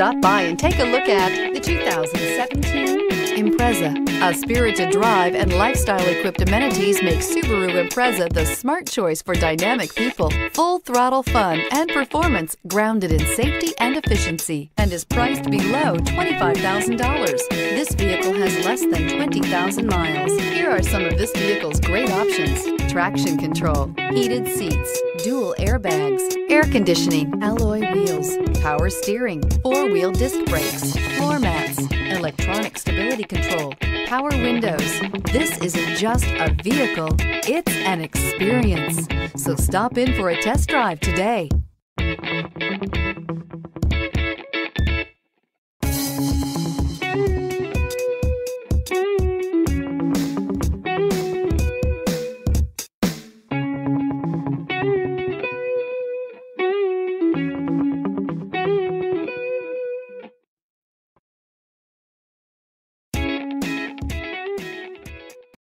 Stop by and take a look at the 2017 Impreza. A spirited drive and lifestyle-equipped amenities make Subaru Impreza the smart choice for dynamic people. Full-throttle fun and performance grounded in safety and efficiency, and is priced below $25,000. This vehicle has less than 20,000 miles. Here are some of this vehicle's great options: traction control, heated seats, dual airbags, air conditioning, alloy wheels, power steering, four-wheel disc brakes, floor mats, electronic stability control, power windows. This isn't just a vehicle, it's an experience. So stop in for a test drive today.